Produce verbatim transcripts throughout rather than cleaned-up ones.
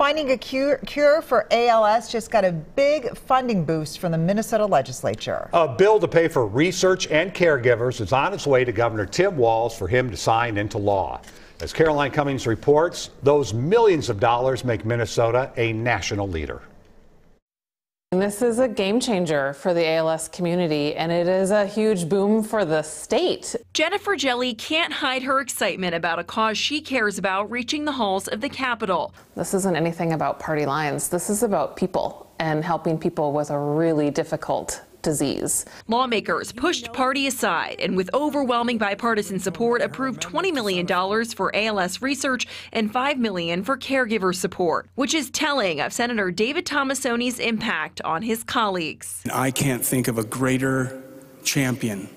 Finding a cure, cure for A L S just got a big funding boost from the Minnesota Legislature. A bill to pay for research and caregivers is on its way to Governor Tim Walz for him to sign into law. As Caroline Cummings reports, those millions of dollars make Minnesota a national leader. And this is a game changer for the A L S community, and it is a huge boom for the state. Jennifer Jelly can't hide her excitement about a cause she cares about reaching the halls of the Capitol. This isn't anything about party lines. This is about people and helping people with a really difficult disease. Lawmakers pushed party aside and, with overwhelming bipartisan support, approved twenty million dollars for A L S research and five million dollars for caregiver support, which is telling of Senator David Tomasoni's impact on his colleagues. I can't think of a greater champion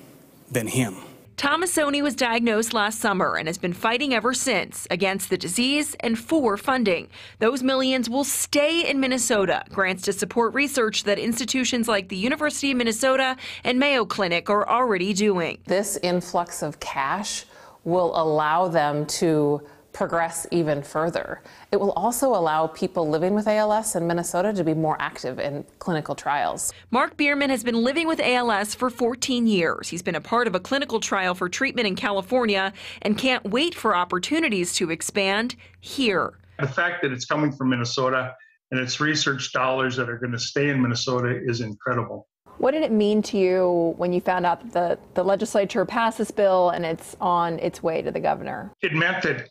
than him. Tomasoni was diagnosed last summer and has been fighting ever since against the disease and for funding. Those millions will stay in Minnesota. Grants to support research that institutions like the University of Minnesota and Mayo Clinic are already doing. This influx of cash will allow them to progress even further. It will also allow people living with A L S in Minnesota to be more active in clinical trials. Mark Bierman has been living with A L S for fourteen years. He's been a part of a clinical trial for treatment in California and can't wait for opportunities to expand here. The fact that it's coming from Minnesota and it's research dollars that are going to stay in Minnesota is incredible. What did it mean to you when you found out that the, the legislature passed this bill and it's on its way to the governor? It meant that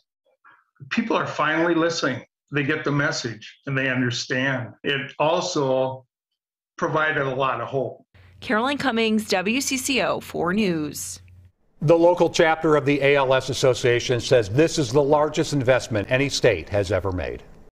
people are finally listening. They get the message and they understand. It also provided a lot of hope. Caroline Cummings, W C C O four News. The local chapter of the A L S Association says this is the largest investment any state has ever made.